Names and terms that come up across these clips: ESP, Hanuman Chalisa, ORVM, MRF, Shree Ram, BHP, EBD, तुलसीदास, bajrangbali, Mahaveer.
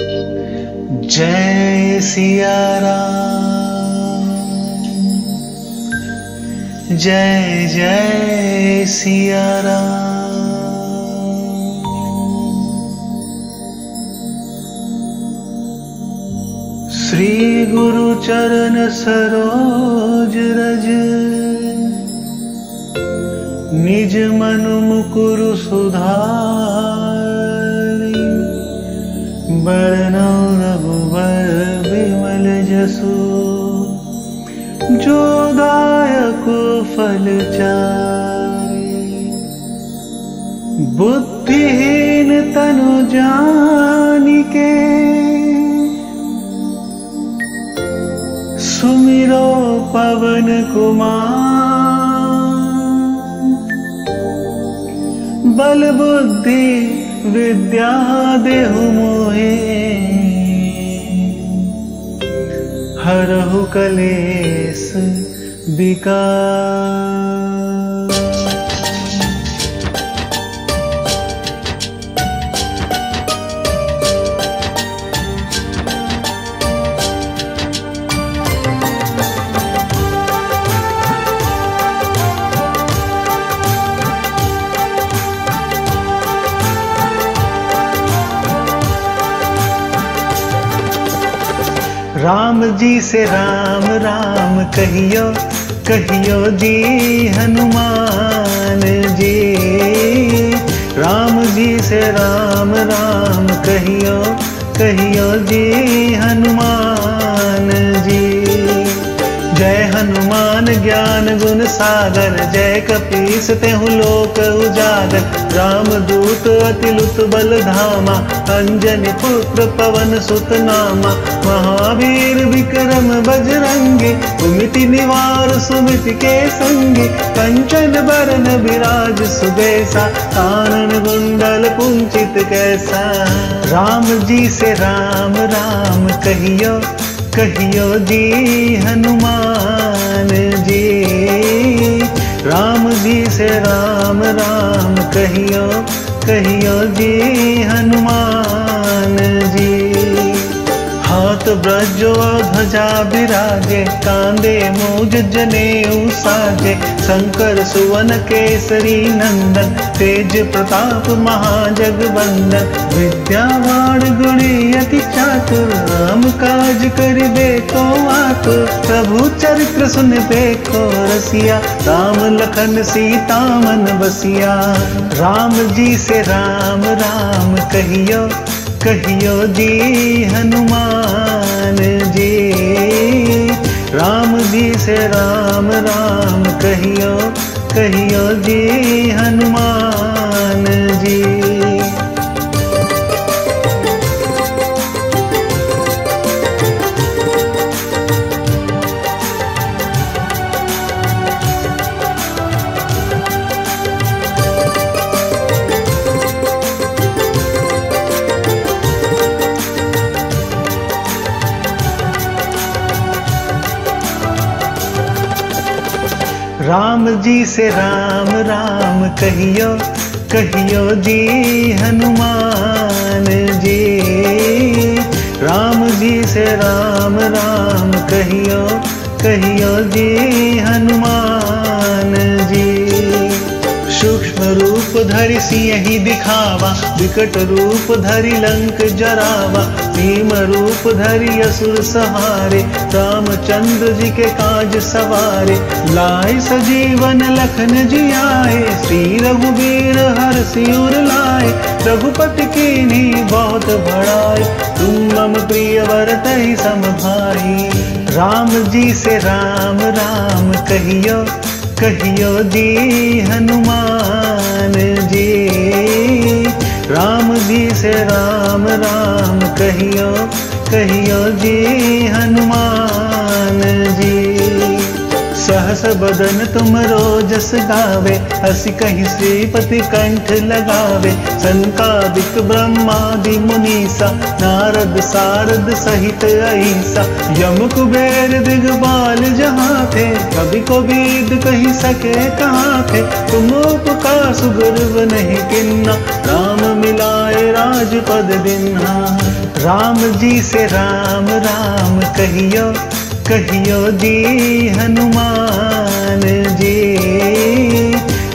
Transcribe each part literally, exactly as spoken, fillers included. जय सिया राम, जय जय सिया राम। श्री गुरु चरण सरोज रज, निज मनु मुकुरु सुधारि। बरनउँ रघुबर बिमल जसु, जो दायकु फल चारि। बुद्धिहीन तनु जानिके, सुमिरो पवन कुमार। बल बुद्धि विद्या देहु मोहे, हरहु कलेश विकार। राम जी से राम राम कहियो, कहियो जी हनुमान जी। राम जी से राम राम कहियो, कहियो जी हनुमान जी। जय हनुमान ज्ञान गुण सागर, जय कपीस तेहु लोक उजागर। राम दूत अतिलुत बल धामा, अंजनी पुत्र पवन सुत नामा। महावीर विक्रम बजरंगी, सुमिति निवार सुमिति के संगी। कंचन बरन विराज सुबेसा, कानन कुंडल कुंचित कैसा। राम जी से राम राम कहियो, कहियो जी हनुमान जी। राम जी से राम राम कहियो, कहियो जी हनुमान जी। हाथ ब्रजो ध्वजा विराजे, कांधे मूज जनेऊ साजे। शंकर सुवन केसरी नंदन, तेज प्रताप महाजगवंदन। विद्यावान गुणी अति चातुर, राम काज करिबे को आतुर। प्रभु चरित्र सुनिबे को रसिया, राम लखन सीता मन बसिया। राम जी से राम राम कहियो, कहियो जी हनुमान जी। राम जी से राम राम कहियो, कहियो जी हनुमान जी। राम जी से राम राम कहियो, कहियो जी हनुमान जी। राम जी से राम राम कहियो, कहियो जी हनुमान जी। सूक्ष्म रूप धरि सिंहि दिखावा, विकट रूप धरि लंक जरावा। भीम रूप धरि असुर सहारे, रामचंद्र जी के काज सवारे। लाए सजीवन लखन जी आए, श्री रघुबीर हर सिउर लाए। रघुपति कीन्ही बहुत बड़ाई, तुम मम प्रिय वरतहि सम भाई। राम जी से राम राम कहियो, कहियो जी हनुमान जी। राम जी से राम राम कहियो, कहियो जी हनुमान जी। सहस बदन तुमरो जस गावे, हसि कहि श्रीपति कंठ लगावे। संकादिक ब्रह्मादि मुनीसा, नारद सारद सहित अहिंसा। यम कुबेर दिगपाल जहाँ थे, कभी को वेद कही सके कहाँ थे। तुम उपकार सुगुरव नहीं किन्ना, राम मिलाए राजपद दिन्हा। राम जी से राम राम कहियो कहियो जी हनुमान जी।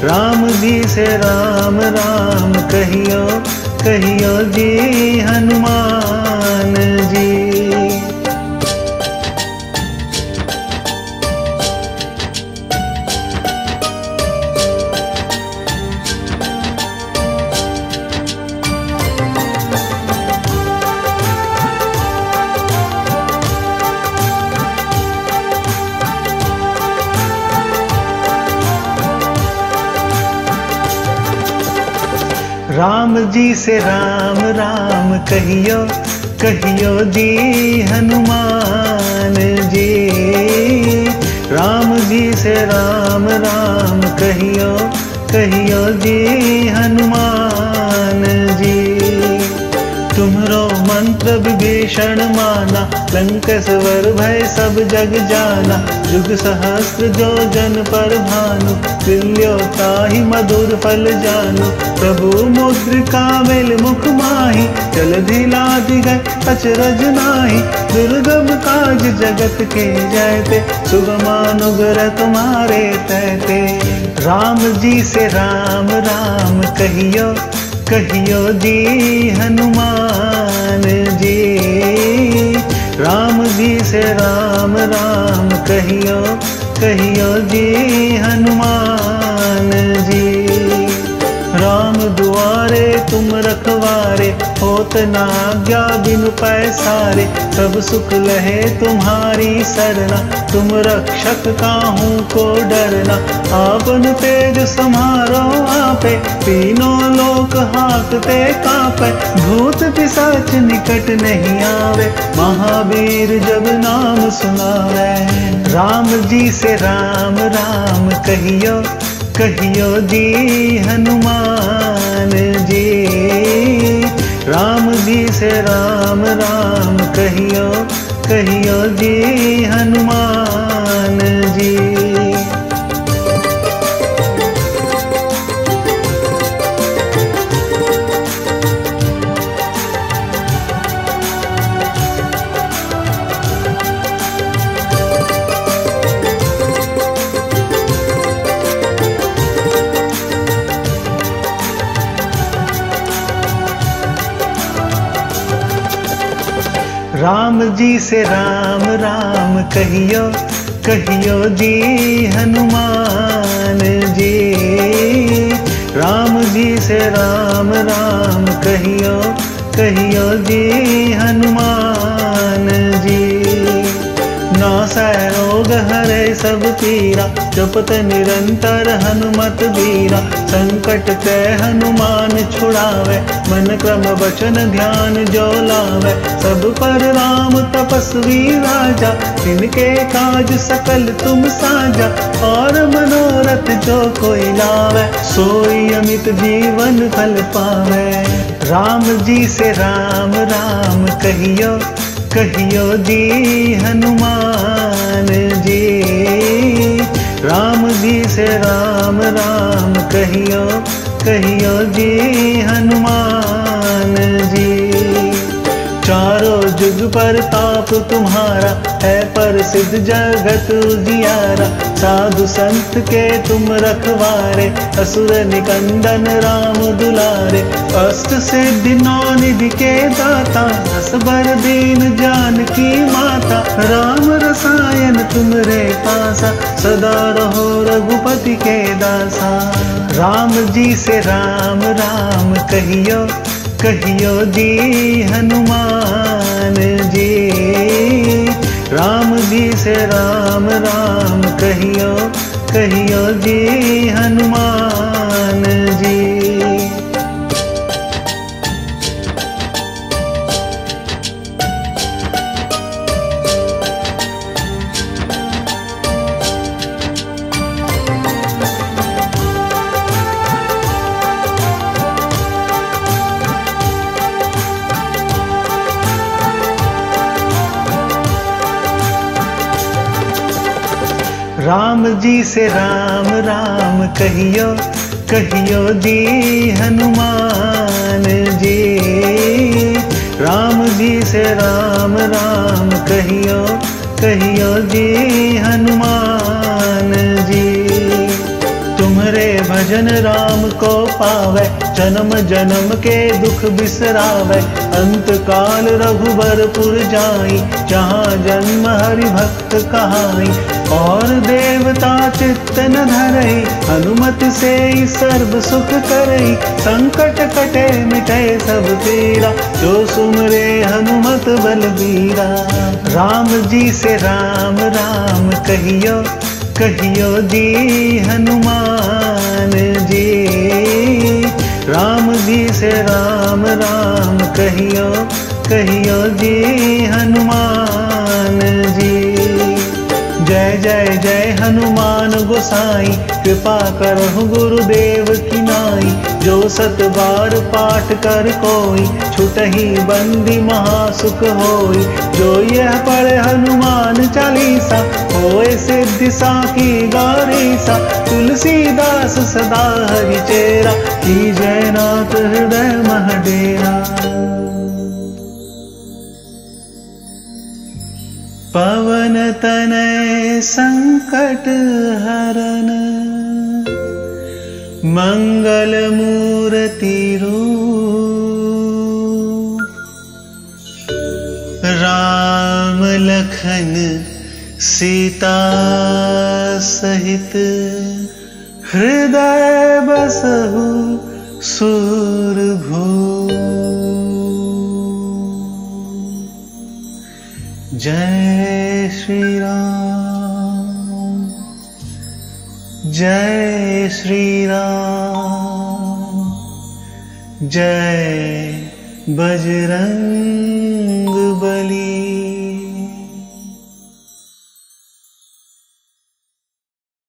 राम जी से राम राम कहियो कहियो जी हनुमान जी। राम जी से राम राम कहियो कहियो जी हनुमान जी। राम जी से राम राम कहियो कहियो जी हनुमान जी। तुम्हरो मंत्र विभीषण माना, लंकेश्वर भय सब जग जाना। जुग सहस्त्र जो जन पर भानु, दिल्यो ताहि मधुर फल जानु। प्रभु मुद्रिका मेल मुख माहि, जलधि लादि गए अचरज नाहि। दुर्गम काज जगत के जयते, सुगम अनुग्रह तुम्हारे तैते। राम जी से राम राम कहियो कहियो जी हनुमान जी। राम जी से राम राम कहियो कहियो जी हनुमान जी। राम दुआरे तुम रखवारे, होत ना आज्ञा बिनु पैसारे। सब सुख लहे तुम्हारी सरना, तुम रक्षक काहू को डरना। आपन तेज सम्हारो आपे, तीनों लोक हाकते कापे। भूत पिशाच निकट नहीं आवे, महावीर जब नाम सुनावे। राम जी से राम राम कहियो कहियो जी हनुमान जी। राम जी से राम राम कहियो कहियो जी हनुमान जी। राम जी से राम राम कहियो कहियो जी हनुमान जी। राम जी से राम राम कहियो कहियो जी हनुमान जी। नासै रोग हरे सब पीरा, जपत निरंतर हनुमत बीरा। संकट ते हनुमान छुड़ावे, मन क्रम वचन ध्यान जो लावे। सब पर राम तपस्वी राजा, इनके काज सकल तुम साजा। और मनोरथ जो कोई लावे, सोई अमित जीवन फल पावे। राम जी से राम राम कहियो कहियो जी हनुमान जी। राम जी से राम राम कहियो कहियो जी हनुमान जी। चारों जुग पर ताप तुम्हारा, है पर सिद्ध जगत उजियारा। साधु संत के तुम रखवारे, असुर निकंदन राम दुलारे। अष्ट सिद्धि नौ निधि के दाता, असबर दीन जानकी माता। राम रसायन तुमरे पासा, सदा रहो रघुपति के दासा। राम जी से राम राम कहियो कहियो जी हनुमान जी। राम जी से राम राम कहियो कहियो जी हनुमान जी। राम जी से राम राम कहियो कहियो जी हनुमान जी। राम जी से राम राम कहियो कहियो जी हनुमान जी। तुम्हरे भजन राम को पावे, जन्म जन्म के दुख बिसरावे। अंत काल रघुबरपुर जाई, जहाँ जन्म हरि भक्त कहाई। और देवता चित्तन धरई, हनुमत से सर्व सुख करई। संकट कटे मिटे सब पीरा, जो सुमरे हनुमत बलबीरा। राम जी से राम राम कहियो कहियो जी हनुमान जी। राम जी से राम राम कहियो कहियो जी हनुमान जी। जय जय जय हनुमान गोसाई, कृपा करहु गुरुदेव की नाई। जो सत बार पाठ कर कोई, छूटहि बंदी महासुख होई। जो यह पढ़े हनुमान चालीसा, होए सिद्धि साखी गौरीसा। तुलसीदास सदा हरि चेरा, कीजय नाथ हृदय मह डेरा। पवन तनय संकट हरन, मंगल मूर्ति रूप। राम लखन सीता सहित, हृदय बसहु सुर भूप। जय श्री राम, जय श्री राम, जय बजरंग।